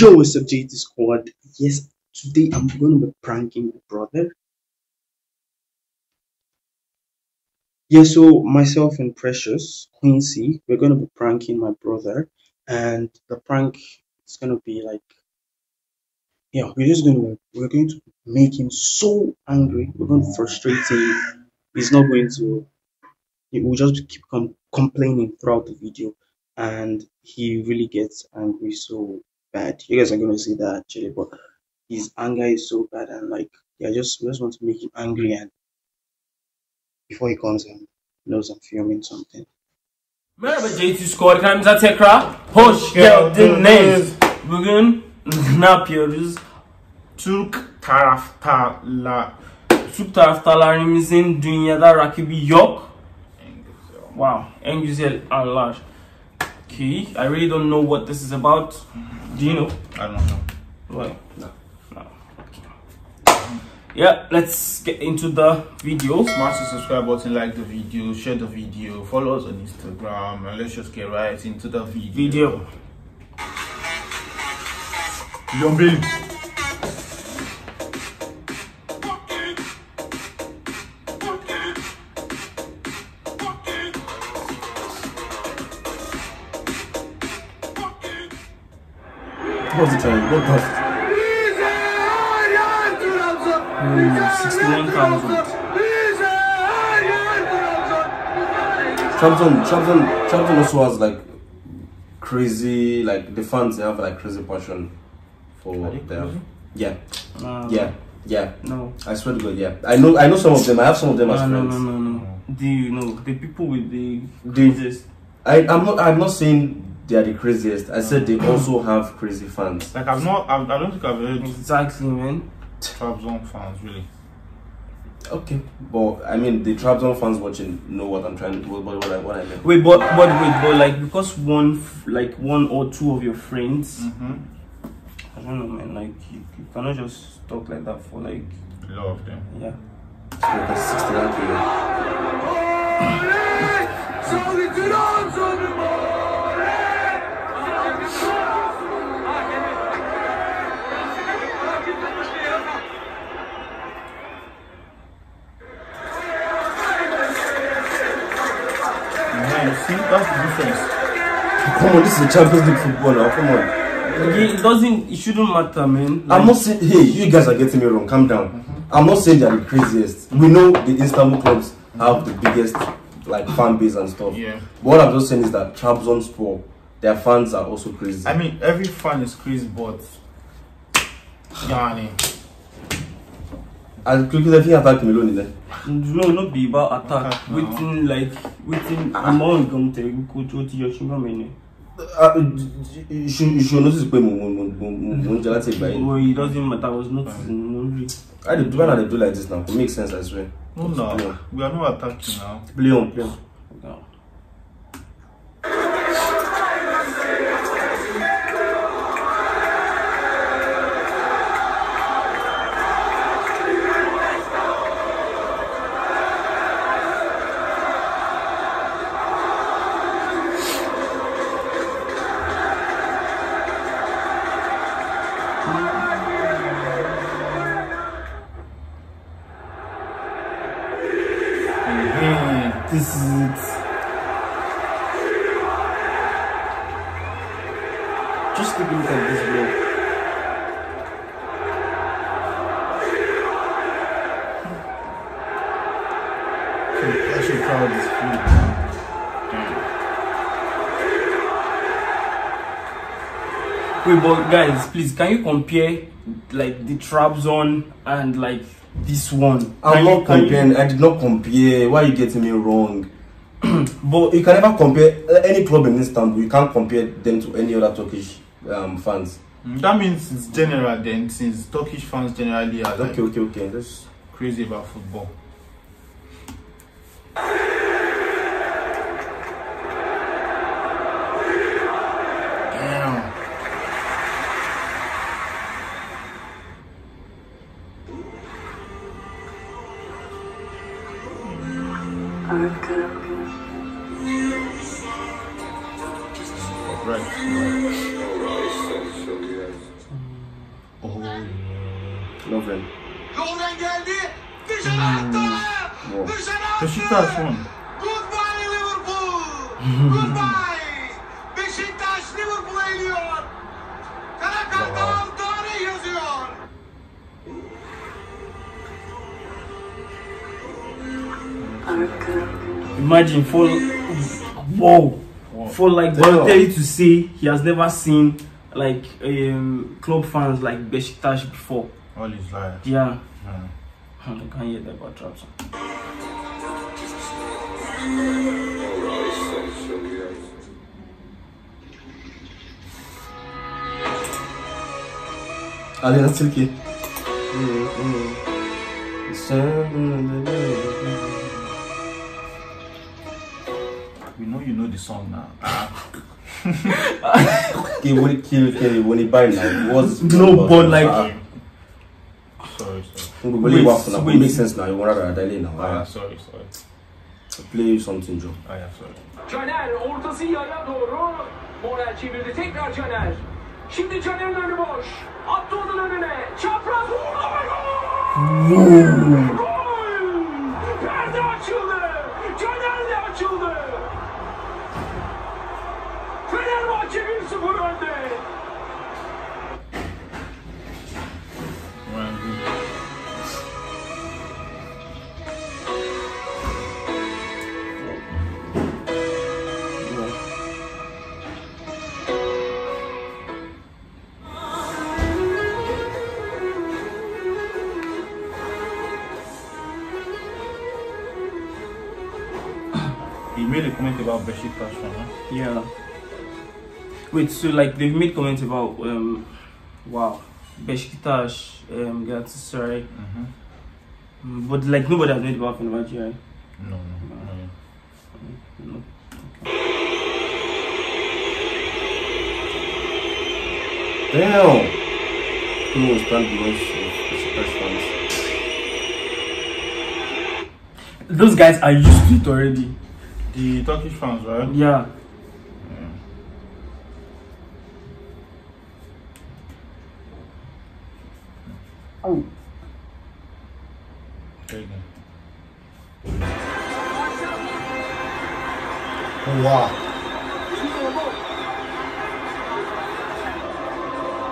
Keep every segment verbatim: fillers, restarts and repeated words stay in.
Yo, what's up, J T Squad? Yes, today I'm going to be pranking my brother. Yeah, so myself and Precious Quincy, we're going to be pranking my brother. And the prank is going to be like, yeah, we're just going to, we're going to make him so angry. We're going to frustrate him. He's not going to, he will just keep com complaining throughout the video. And he really gets angry so bad. You guys are gonna see that actually, but his anger is so bad, and like, yeah, just we just want to make him angry. And before he comes and knows I'm filming something. Merhaba J T Squad, kanalımıza tekrar hoş geldiniz. Bugün ne yapıyoruz? Türk taraftarlar, Türk taraftarlarımızın dünyada rakibi yok. Wow, en güzel anlar. Key. I really don't know what this is about. Do you know? I don't know. Well, no. No. Okay. Yeah, let's get into the video. Smash the subscribe button, like the video, share the video, follow us on Instagram, and let's just get right into the video. Video. Zombie. What does it tell you? What does it? Mm, sixty-one thousand. Trabzon, Trabzon, Trabzon also has like crazy, like the fans, they have like crazy passion for them. Yeah. Uh, yeah. Yeah. No. I swear to God, yeah. I know I know some of them. I have some of them no, as friends. No, no, no, no. Do you know the people with the craziest? I, I'm not I'm not saying they are the craziest. I said they also have crazy fans. Like I've not, I've, I don't think I've heard exactly, man. Trabzon fans, really. Okay, but I mean the Trabzon fans watching know what I'm trying to do. What, what, what I mean. Wait, but but wait, but like because one, like one or two of your friends. Mm-hmm. I don't know, man. Like you, you cannot just talk like that for like a lot of them. Yeah. So see, that's the difference. Come on, this is a Champions League footballer. Come on. It doesn't, it shouldn't matter, man. Like, I'm not saying, hey, you guys are getting me wrong. Calm down. Mm-hmm. I'm not saying they are the craziest. We know the Istanbul clubs have the biggest like fan base and stuff. Yeah. But what I'm just saying is that Trabzonspor, their fans are also crazy. I mean, every fan is crazy, but yani. I'll quickly attack Meloni then. No, not be about attack. No. Within like within a month, come take go to your sugar menu. You should you should notice when when when Jalati buy. No, it doesn't matter. I was noticing. I do when I do like this now. It makes sense as well. No, no, we are not attacking now. Play on, play on. No. This is it. Just take a look at this vlog. I should follow this vlog. Wait, but guys, please, can you compare like the Trabzon and like this one? I'm not comparing. I did not compare. Why are you getting me wrong? But you can never compare any club in Istanbul. You can't compare them to any other Turkish um, fans. That means it's general then, since Turkish fans generally are like, okay, okay, okay. That's crazy about football. Right. Right. Lovren. Lovren geldi. Dışarı attı. Hmm. Dışarı attı. Beşiktaş son. Goodbye Liverpool. Goodbye. Beşiktaş Liverpool'a eliyor. Kara kartal tarih yazıyor. Imagine for wow. wow. For like Balotelli to say he has never seen like um, club fans like Beşiktaş before. All his life. Yeah. yeah. I can't hear that about Trabzon. Allianz Türkiye. We know you know the song now. Okay, when it kill, okay, when it buy now, what's no, but like. Uh, sorry, sorry. Wait, so wait. It makes sense now. You want to delay now. Ah, sorry, sorry. Play something, Joe. Ah, yeah, sorry. Caner, ortası yaya doğru. Moral çevirdi. Tekrar Caner. Şimdi Caner'in önü boş. Attı onun önüne. Çapraz vurdu ve gol! Gol! Perde açıldı. Caner de açıldı. Fenerbahçe bir sıfır önde. He made a comment about Beşiktaş, huh? Yeah. Wait, so like they've made comments about um, wow, Beşiktaş, um, Galatasaray, mm -hmm. but like nobody has made about Fenerbahçe, right? No, no, no. no. no. no. Okay. Damn. Who was that voice of Beşiktaş fans? Those guys are used to it already. The Turkish fans, right? Yeah. yeah. Oh. There you go. Wow.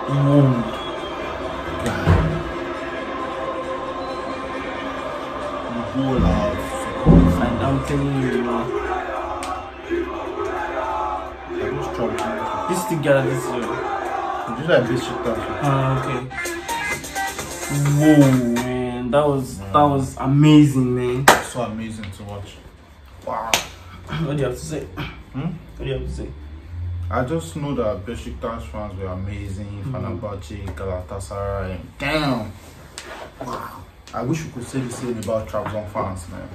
Mm. I'm telling you, man. This together, this year. Did you like this shit? Ah, okay. Whoa, man, that was yeah. that was amazing, man. So amazing to watch. Wow. What do you have to say? Hmm? What do you have to say? I just know that Beşiktaş fans were amazing. Mm-hmm. Fenerbahçe, Galatasaray. Damn. Wow. I wish you could say the same about Trabzon fans, man.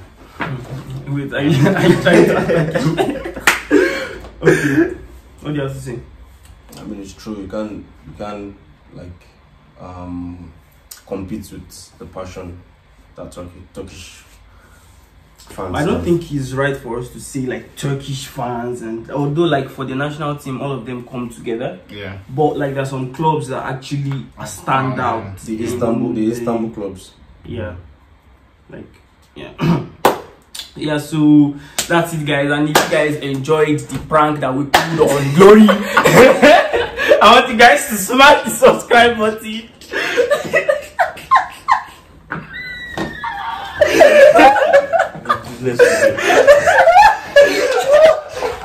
Wait, are you, are you trying to? Okay. What do you have to say? I mean, it's true. You can't, you can't like um, compete with the passion that Turkey, Turkish fans. I don't have. think it's right for us to say like Turkish fans, and although like for the national team, all of them come together. Yeah. But like there's some clubs that actually stand uh, out. The Istanbul, the Istanbul clubs. Yeah. Like yeah. Yeah, so that's it, guys. And if you guys enjoyed the prank that we pulled on Glory, I want you guys to smash the subscribe button.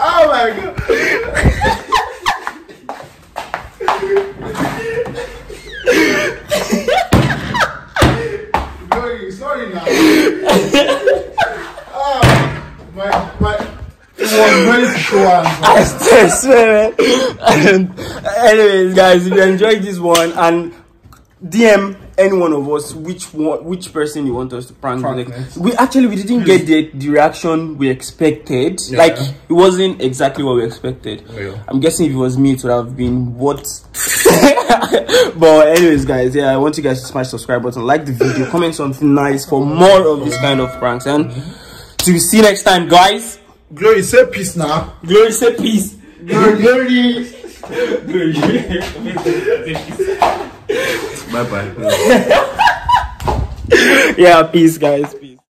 Oh my god. Glory, sorry now. My, my, it was very strong. I swear, man. Anyways, guys, if you enjoyed this one, and D M any one of us which one, which person you want us to prank. Like, we actually we didn't get the the reaction we expected. Yeah. Like it wasn't exactly what we expected. Yeah. I'm guessing if it was me, it would have been what. But anyways, guys, yeah, I want you guys to smash the subscribe button, like the video, comment something nice for more of this kind of pranks, and. To see you next time, guys. Glory, say peace now. Glory, say peace. Glory, glory. Glory. Bye bye. Yeah, peace, guys. Peace.